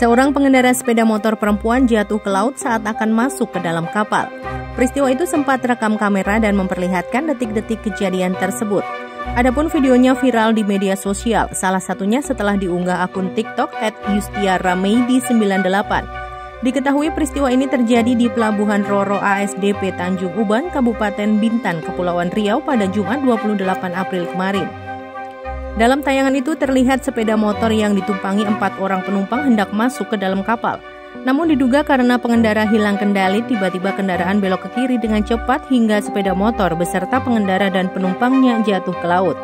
Seorang pengendara sepeda motor perempuan jatuh ke laut saat akan masuk ke dalam kapal. Peristiwa itu sempat rekam kamera dan memperlihatkan detik-detik kejadian tersebut. Adapun videonya viral di media sosial, salah satunya setelah diunggah akun TikTok @yustiarameidi98. Diketahui peristiwa ini terjadi di Pelabuhan Roro ASDP Tanjung Uban, Kabupaten Bintan, Kepulauan Riau pada Jumat 28 April kemarin. Dalam tayangan itu terlihat sepeda motor yang ditumpangi 4 orang penumpang hendak masuk ke dalam kapal. Namun diduga karena pengendara hilang kendali, tiba-tiba kendaraan belok ke kiri dengan cepat hingga sepeda motor beserta pengendara dan penumpangnya jatuh ke laut.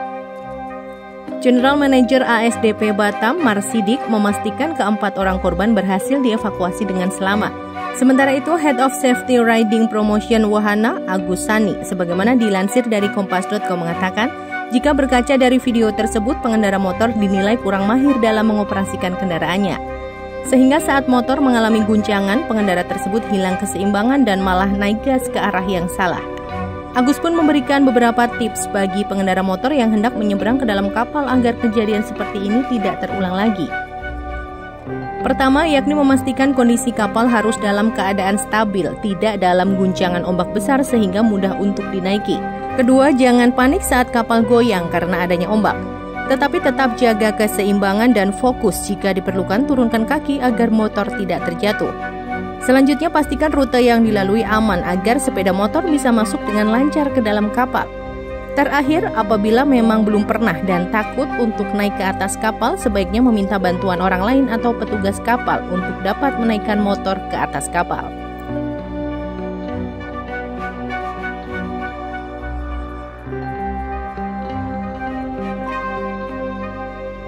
General Manager ASDP Batam, Marsidik, memastikan keempat orang korban berhasil dievakuasi dengan selamat. Sementara itu, Head of Safety Riding Promotion Wahana, Agus Sani, sebagaimana dilansir dari Kompas.com mengatakan, jika berkaca dari video tersebut, pengendara motor dinilai kurang mahir dalam mengoperasikan kendaraannya. Sehingga saat motor mengalami guncangan, pengendara tersebut hilang keseimbangan dan malah naik gas ke arah yang salah. Agus pun memberikan beberapa tips bagi pengendara motor yang hendak menyeberang ke dalam kapal agar kejadian seperti ini tidak terulang lagi. Pertama, yakni memastikan kondisi kapal harus dalam keadaan stabil, tidak dalam guncangan ombak besar sehingga mudah untuk dinaiki. Kedua, jangan panik saat kapal goyang karena adanya ombak. Tetapi tetap jaga keseimbangan dan fokus, jika diperlukan turunkan kaki agar motor tidak terjatuh. Selanjutnya, pastikan rute yang dilalui aman agar sepeda motor bisa masuk dengan lancar ke dalam kapal. Terakhir, apabila memang belum pernah dan takut untuk naik ke atas kapal, sebaiknya meminta bantuan orang lain atau petugas kapal untuk dapat menaikkan motor ke atas kapal.